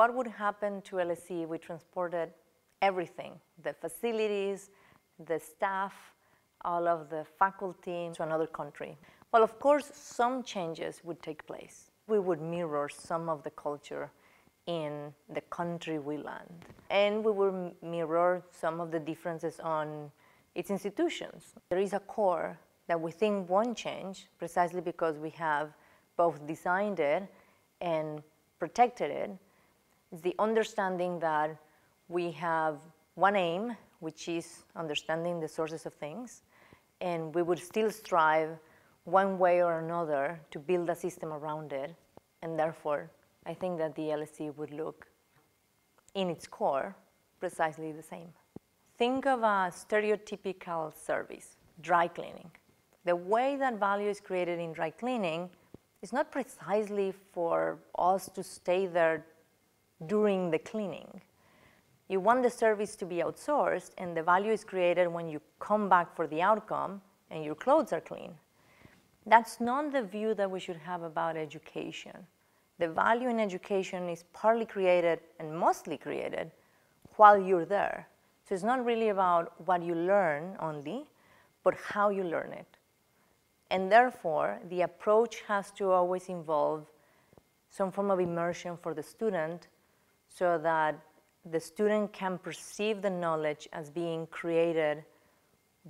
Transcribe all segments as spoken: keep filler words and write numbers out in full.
what would happen to L S E if we transported everything, the facilities, the staff, all of the faculty to another country? Well, of course, some changes would take place. We would mirror some of the culture in the country we land. And we will mirror some of the differences on its institutions. There is a core that we think won't change precisely because we have both designed it and protected it. It's the understanding that we have one aim, which is understanding the sources of things, and we would still strive one way or another to build a system around it, and therefore I think that the L S E would look in its core precisely the same. Think of a stereotypical service, dry cleaning. The way that value is created in dry cleaning is not precisely for us to stay there during the cleaning. You want the service to be outsourced, and the value is created when you come back for the outcome and your clothes are clean. That's not the view that we should have about education. The value in education is partly created and mostly created while you're there. So it's not really about what you learn only, but how you learn it. And therefore, the approach has to always involve some form of immersion for the student so that the student can perceive the knowledge as being created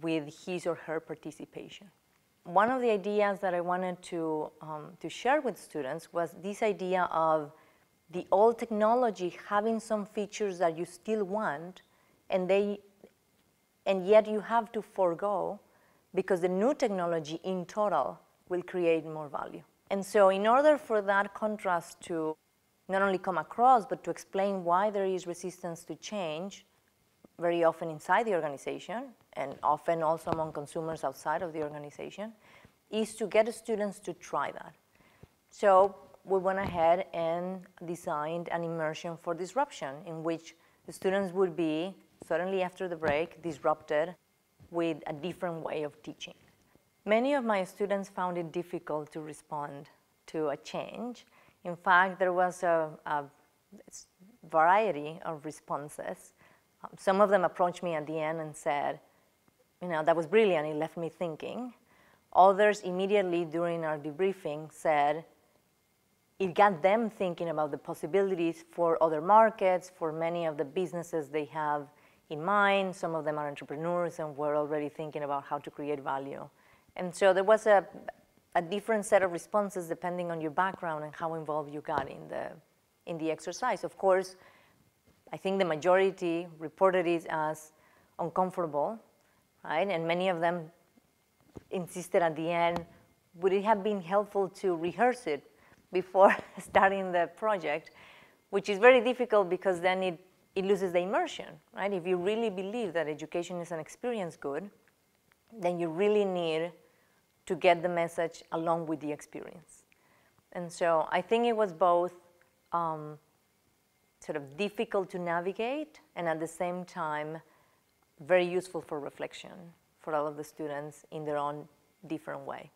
with his or her participation. One of the ideas that I wanted to, um, to share with students was this idea of the old technology having some features that you still want, and, they, and yet you have to forego because the new technology in total will create more value. And so in order for that contrast to not only come across, but to explain why there is resistance to change, very often inside the organization, and often also among consumers outside of the organization, is to get students to try that. So we went ahead and designed an immersion for disruption in which the students would be, suddenly after the break, disrupted with a different way of teaching. Many of my students found it difficult to respond to a change. In fact, there was a, a variety of responses. Um, some of them approached me at the end and said, you know, that was brilliant, it left me thinking. Others immediately during our debriefing said, it got them thinking about the possibilities for other markets, for many of the businesses they have in mind. Some of them are entrepreneurs and were already thinking about how to create value. And so there was a a different set of responses depending on your background and how involved you got in the, in the exercise. Of course, I think the majority reported it as uncomfortable, right? And many of them insisted at the end, would it have been helpful to rehearse it before starting the project, which is very difficult because then it, it loses the immersion, right? If you really believe that education is an experience good, then you really need to get the message along with the experience. And so I think it was both um, sort of difficult to navigate and at the same time very useful for reflection for all of the students in their own different way.